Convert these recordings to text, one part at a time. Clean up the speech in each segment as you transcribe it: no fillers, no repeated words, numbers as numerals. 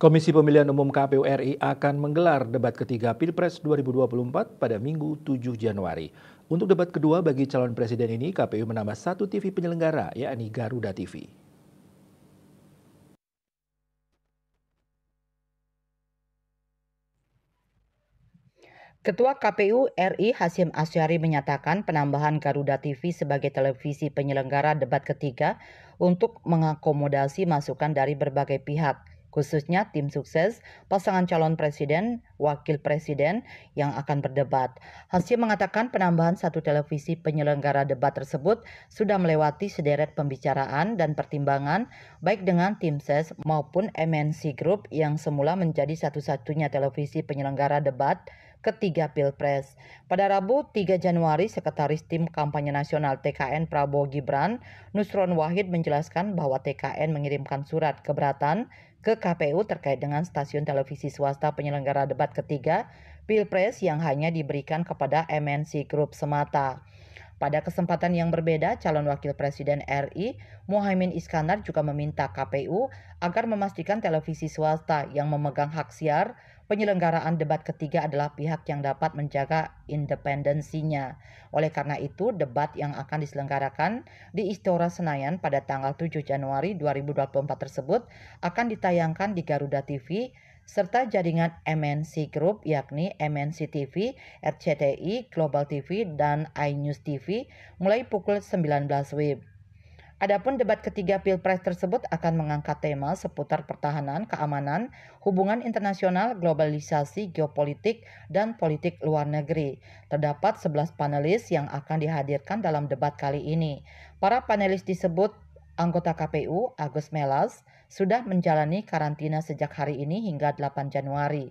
Komisi Pemilihan Umum KPU RI akan menggelar debat ketiga Pilpres 2024 pada Minggu 7 Januari. Untuk debat kedua bagi calon presiden ini, KPU menambah satu TV penyelenggara, yakni Garuda TV. Ketua KPU RI Hasyim Asyari menyatakan penambahan Garuda TV sebagai televisi penyelenggara debat ketiga untuk mengakomodasi masukan dari berbagai pihak, khususnya tim sukses, pasangan calon presiden, wakil presiden yang akan berdebat. Hasyim mengatakan penambahan satu televisi penyelenggara debat tersebut sudah melewati sederet pembicaraan dan pertimbangan baik dengan tim ses maupun MNC Group yang semula menjadi satu-satunya televisi penyelenggara debat ketiga Pilpres. Pada Rabu 3 Januari, Sekretaris Tim Kampanye Nasional TKN Prabowo-Gibran, Nusron Wahid menjelaskan bahwa TKN mengirimkan surat keberatan ke KPU terkait dengan stasiun televisi swasta penyelenggara debat ketiga Pilpres yang hanya diberikan kepada MNC Group semata. Pada kesempatan yang berbeda, calon wakil presiden RI Muhaimin Iskandar juga meminta KPU agar memastikan televisi swasta yang memegang hak siar penyelenggaraan debat ketiga adalah pihak yang dapat menjaga independensinya. Oleh karena itu, debat yang akan diselenggarakan di Istora Senayan pada tanggal 7 Januari 2024 tersebut akan ditayangkan di Garuda TV serta jaringan MNC Group yakni MNC TV, RCTI, Global TV, dan iNews TV mulai pukul 19 WIB. Adapun debat ketiga Pilpres tersebut akan mengangkat tema seputar pertahanan, keamanan, hubungan internasional, globalisasi, geopolitik, dan politik luar negeri. Terdapat 11 panelis yang akan dihadirkan dalam debat kali ini. Para panelis disebut anggota KPU Agus Melas sudah menjalani karantina sejak hari ini hingga 8 Januari.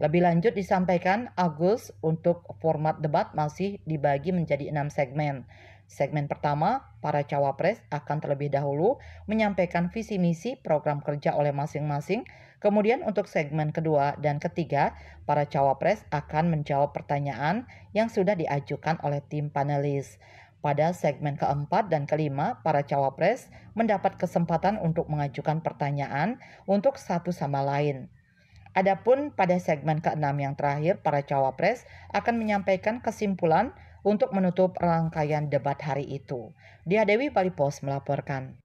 Lebih lanjut disampaikan Agus untuk format debat masih dibagi menjadi 6 segmen. Segmen pertama, para cawapres akan terlebih dahulu menyampaikan visi misi program kerja oleh masing-masing. Kemudian untuk segmen kedua dan ketiga, para cawapres akan menjawab pertanyaan yang sudah diajukan oleh tim panelis. Pada segmen keempat dan kelima, para cawapres mendapat kesempatan untuk mengajukan pertanyaan untuk satu sama lain. Adapun pada segmen keenam yang terakhir, para cawapres akan menyampaikan kesimpulan untuk menutup rangkaian debat hari itu. Diah Dewi Bali Post melaporkan.